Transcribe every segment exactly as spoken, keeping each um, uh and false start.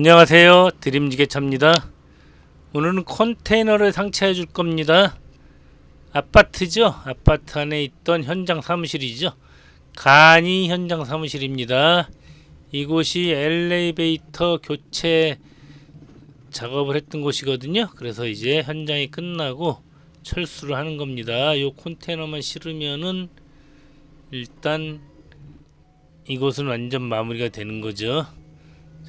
안녕하세요, 드림지게차입니다. 오늘은 컨테이너를 상차해 줄 겁니다. 아파트죠? 아파트 안에 있던 현장 사무실이죠. 간이 현장 사무실입니다. 이곳이 엘리베이터 교체 작업을 했던 곳이거든요. 그래서 이제 현장이 끝나고 철수를 하는 겁니다. 이 컨테이너만 실으면은 일단 이곳은 완전 마무리가 되는 거죠.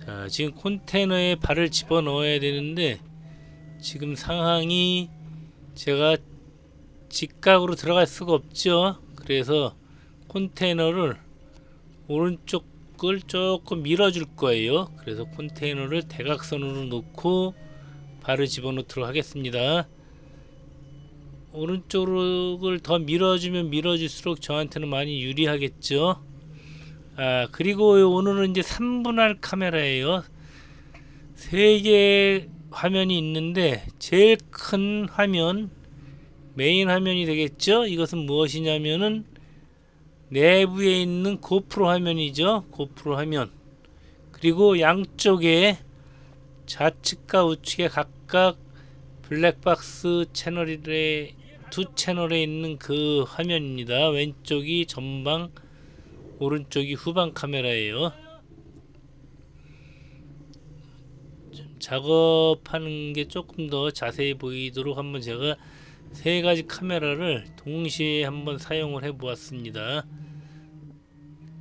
자, 지금 컨테이너에 발을 집어넣어야 되는데 지금 상황이 제가 직각으로 들어갈 수가 없죠. 그래서 컨테이너를 오른쪽을 조금 밀어줄 거예요. 그래서 컨테이너를 대각선으로 놓고 발을 집어넣도록 하겠습니다. 오른쪽을 더 밀어주면 밀어줄수록 저한테는 많이 유리하겠죠. 아, 그리고 오늘은 이제 삼분할 카메라예요. 세 개의 화면이 있는데 제일 큰 화면, 메인 화면이 되겠죠. 이것은 무엇이냐면은 내부에 있는 고프로 화면이죠. 고프로 화면. 그리고 양쪽에 좌측과 우측에 각각 블랙박스 채널에 두 채널에 있는 그 화면입니다. 왼쪽이 전방, 오른쪽이 후방 카메라예요. 작업하는 게 조금 더 자세히 보이도록 한번 제가 세 가지 카메라를 동시에 한번 사용을 해 보았습니다.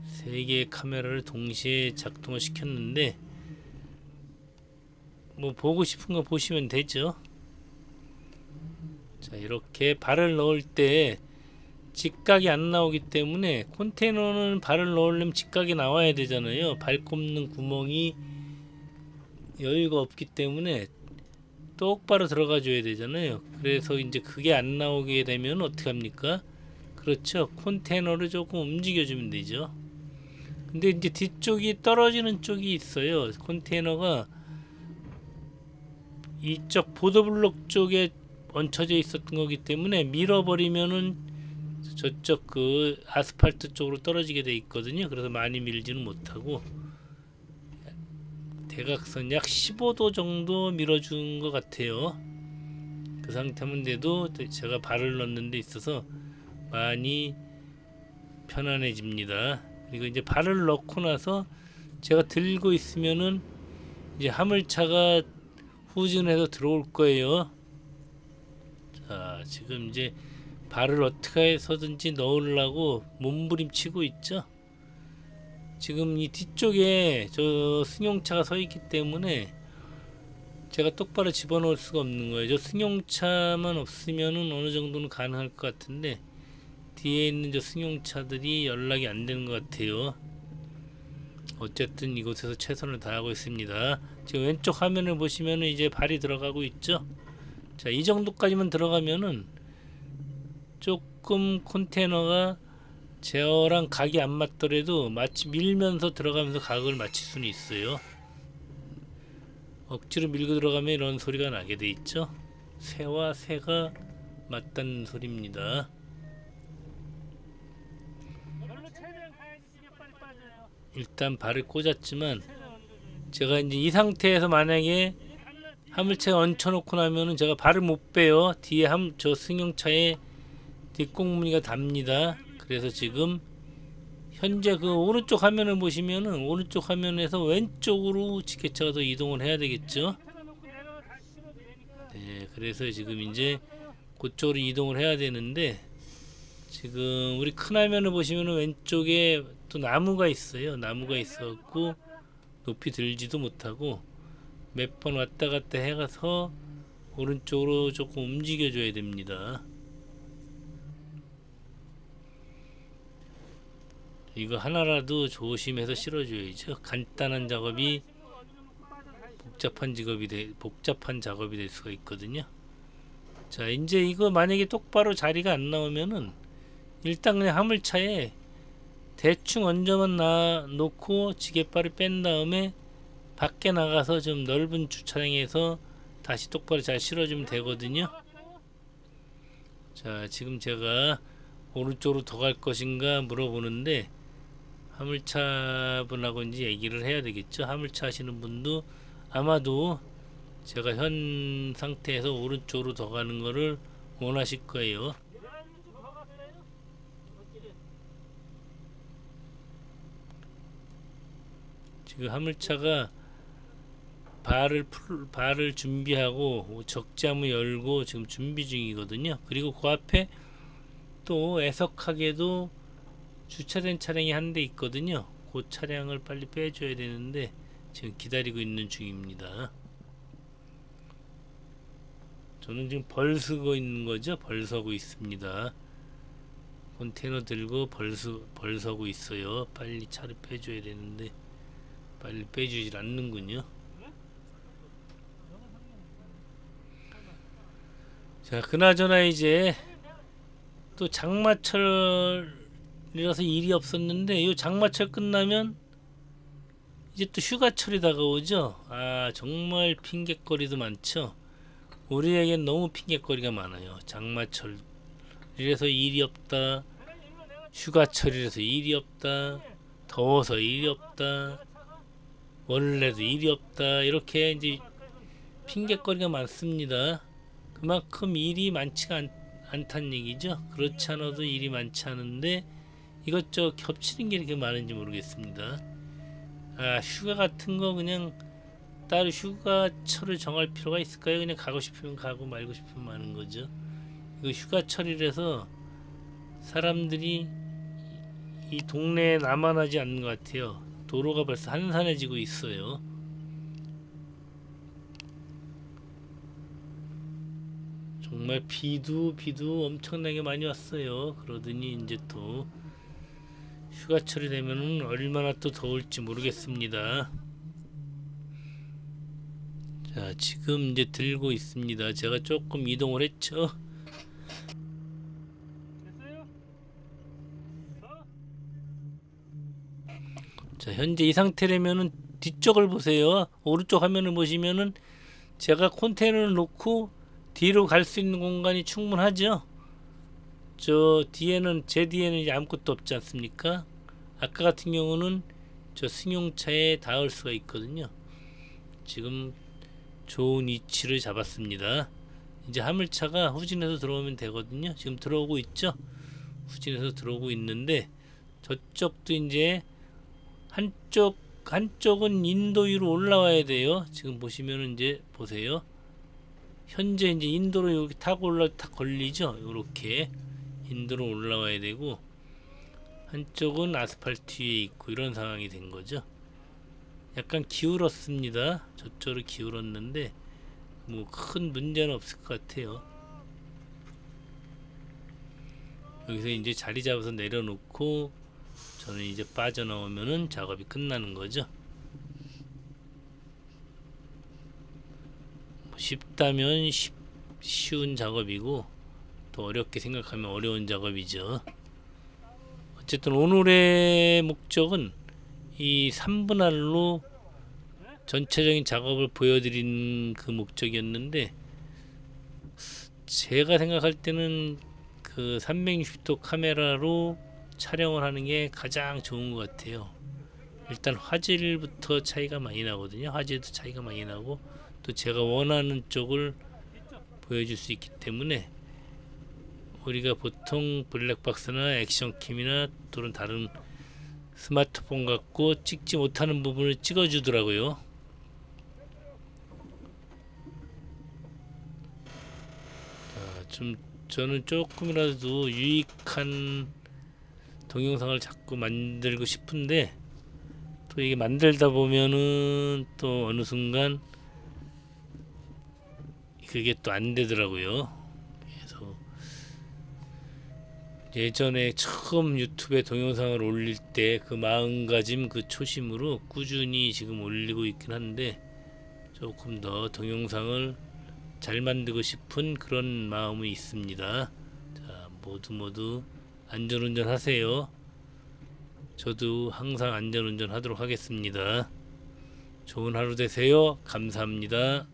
세 개의 카메라를 동시에 작동을 시켰는데 뭐 보고 싶은 거 보시면 되죠. 자, 이렇게 발을 넣을 때 직각이 안 나오기 때문에 컨테이너는 발을 넣으려면 직각이 나와야 되잖아요. 발 꼽는 구멍이 여유가 없기 때문에 똑바로 들어가 줘야 되잖아요. 그래서 이제 그게 안 나오게 되면 어떻게 합니까? 그렇죠. 컨테이너를 조금 움직여 주면 되죠. 근데 이제 뒤쪽이 떨어지는 쪽이 있어요. 컨테이너가 이쪽 보도블록 쪽에 얹혀져 있었던 거기 때문에 밀어버리면은 저쪽 그 아스팔트 쪽으로 떨어지게 돼 있거든요. 그래서 많이 밀지는 못하고 대각선 약 십오도 정도 밀어준 것 같아요. 그 상태면 돼도 제가 발을 넣는 데 있어서 많이 편안해집니다. 그리고 이제 발을 넣고 나서 제가 들고 있으면은 이제 화물차가 후진해서 들어올 거예요. 자, 지금 이제 발을 어떻게 해서든지 넣으려고 몸부림치고 있죠. 지금 이 뒤쪽에 저 승용차가 서 있기 때문에 제가 똑바로 집어넣을 수가 없는 거예요. 저 승용차만 없으면은 어느 정도는 가능할 것 같은데 뒤에 있는 저 승용차들이 연락이 안 되는 것 같아요. 어쨌든 이곳에서 최선을 다하고 있습니다. 지금 왼쪽 화면을 보시면은 이제 발이 들어가고 있죠. 자, 이 정도까지만 들어가면은 조금 컨테이너가 제어랑 각이 안 맞더라도 마치 밀면서 들어가면서 각을 맞출 수는 있어요. 억지로 밀고 들어가면 이런 소리가 나게 돼 있죠. 새와 새가 맞다는 소리입니다. 일단 발을 꽂았지만 제가 이제 이 상태에서 만약에 화물차에 얹혀놓고 나면은 제가 발을 못 빼요. 뒤에 함, 저 승용차에 뒷꽁무니가 답니다. 그래서 지금 현재 그 오른쪽 화면을 보시면은 오른쪽 화면에서 왼쪽으로 지게차가 더 이동을 해야 되겠죠. 네, 그래서 지금 이제 그쪽으로 이동을 해야 되는데 지금 우리 큰 화면을 보시면은 왼쪽에 또 나무가 있어요. 나무가 있어갖고 높이 들지도 못하고 몇 번 왔다 갔다 해가서 오른쪽으로 조금 움직여줘야 됩니다. 이거 하나라도 조심해서 실어줘야죠. 간단한 작업이 복잡한 직업이 돼, 복잡한 작업이 될 수가 있거든요. 자, 이제 이거 만약에 똑바로 자리가 안 나오면은 일단 그냥 화물차에 대충 얹어만 놔 놓고 지게발을 뺀 다음에 밖에 나가서 좀 넓은 주차장에서 다시 똑바로 잘 실어주면 되거든요. 자, 지금 제가 오른쪽으로 더 갈 것인가 물어보는데 화물차 분하고 이제 얘기를 해야 되겠죠. 화물차 하시는 분도 아마도 제가 현 상태에서 오른쪽으로 더 가는 거를 원하실 거예요. 지금 화물차가 발을 풀, 발을 준비하고 적재함을 열고 지금 준비 중이거든요. 그리고 그 앞에 또 애석하게도 주차된 차량이 한 대 있거든요. 그 차량을 빨리 빼줘야 되는데 지금 기다리고 있는 중입니다. 저는 지금 벌서고 있는 거죠. 벌서고 있습니다. 컨테이너 들고 벌서, 벌서고 있어요. 빨리 차를 빼줘야 되는데 빨리 빼주질 않는군요. 자, 그나저나 이제 또 장마철이라서 일이 없었는데 이 장마철 끝나면 이제 또 휴가철이 다가오죠. 아, 정말 핑계거리도 많죠. 우리에겐 너무 핑계거리가 많아요. 장마철이라서 일이 없다, 휴가철이라서 일이 없다, 더워서 일이 없다, 원래도 일이 없다, 이렇게 이제 핑계거리가 많습니다. 그만큼 일이 많지가 않, 않다는 얘기죠. 그렇지 않아도 일이 많지 않은데 이것저것 겹치는 게 이렇게 많은지 모르겠습니다. 아, 휴가 같은 거 그냥 따로 휴가철을 정할 필요가 있을까요? 그냥 가고 싶으면 가고 말고 싶으면 마는 거죠. 이거 휴가철이라서 사람들이 이 동네에 남아나지 않는 것 같아요. 도로가 벌써 한산해지고 있어요. 정말 비도 비도 엄청나게 많이 왔어요. 그러더니 이제 또 휴가철이 되면은 얼마나 또 더울지 모르겠습니다. 자, 지금 이제 들고 있습니다. 제가 조금 이동을 했죠. 자, 현재 이 상태라면은 뒤쪽을 보세요. 오른쪽 화면을 보시면은 제가 컨테이너를 놓고 뒤로 갈 수 있는 공간이 충분하죠. 저 뒤에는 제 뒤에는 이제 아무것도 없지 않습니까? 아까 같은 경우는 저 승용차에 닿을 수가 있거든요. 지금 좋은 위치를 잡았습니다. 이제 화물차가 후진해서 들어오면 되거든요. 지금 들어오고 있죠. 후진해서 들어오고 있는데 저쪽도 이제 한쪽 한쪽은 인도 위로 올라와야 돼요. 지금 보시면은 이제 보세요. 현재 이제 인도로 여기 타고 올라 탁 걸리죠. 이렇게 인도로 올라와야 되고 한쪽은 아스팔트 위에 있고 이런 상황이 된 거죠. 약간 기울었습니다. 저쪽으로 기울었는데 뭐 큰 문제는 없을 것 같아요. 여기서 이제 자리 잡아서 내려놓고 저는 이제 빠져나오면은 작업이 끝나는 거죠. 쉽다면 쉽, 쉬운 작업이고 더 어렵게 생각하면 어려운 작업이죠. 어쨌든 오늘의 목적은 이 삼분할로 전체적인 작업을 보여드린 그 목적이었는데 제가 생각할 때는 그 삼백육십 도 카메라로 촬영을 하는 게 가장 좋은 것 같아요. 일단 화질부터 차이가 많이 나거든요. 화질도 차이가 많이 나고 또 제가 원하는 쪽을 보여줄 수 있기 때문에 우리가 보통 블랙박스나 액션캠이나 또는 다른 스마트폰 갖고 찍지 못하는 부분을 찍어주더라고요. 자, 좀 저는 조금이라도 유익한 동영상을 자꾸 만들고 싶은데 또 이게 만들다 보면은 또 어느 순간 그게 또 안 되더라고요. 그래서 예전에 처음 유튜브에 동영상을 올릴 때 그 마음가짐, 그 초심으로 꾸준히 지금 올리고 있긴 한데 조금 더 동영상을 잘 만들고 싶은 그런 마음이 있습니다. 자, 모두 모두 안전운전 하세요. 저도 항상 안전운전 하도록 하겠습니다. 좋은 하루 되세요. 감사합니다.